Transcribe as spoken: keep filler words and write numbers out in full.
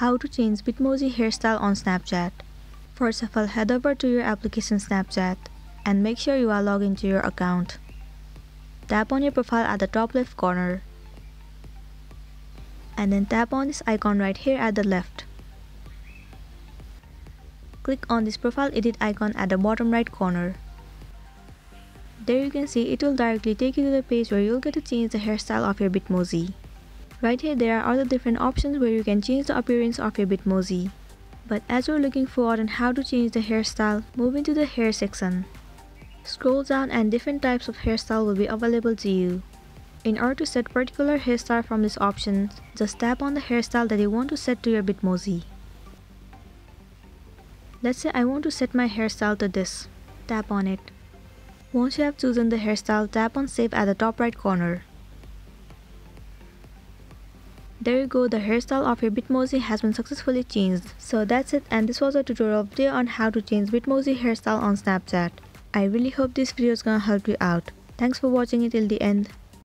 how to change Bitmoji hairstyle on Snapchat. First of all, head over to your application Snapchat and make sure you are logged into your account. Tap on your profile at the top left corner and then tap on this icon right here at the left. Click on this profile edit icon at the bottom right corner. There you can see it will directly take you to the page where you'll get to change the hairstyle of your Bitmoji. Right here there are other different options where you can change the appearance of your Bitmoji. But as you're looking forward on how to change the hairstyle, move into the hair section. Scroll down and different types of hairstyle will be available to you. In order to set particular hairstyle from this option, just tap on the hairstyle that you want to set to your Bitmoji. Let's say I want to set my hairstyle to this. Tap on it. Once you have chosen the hairstyle, tap on save at the top right corner. There you go, the hairstyle of your Bitmoji has been successfully changed. So that's it, and this was a tutorial video on how to change Bitmoji hairstyle on Snapchat. I really hope this video is gonna help you out. Thanks for watching it till the end.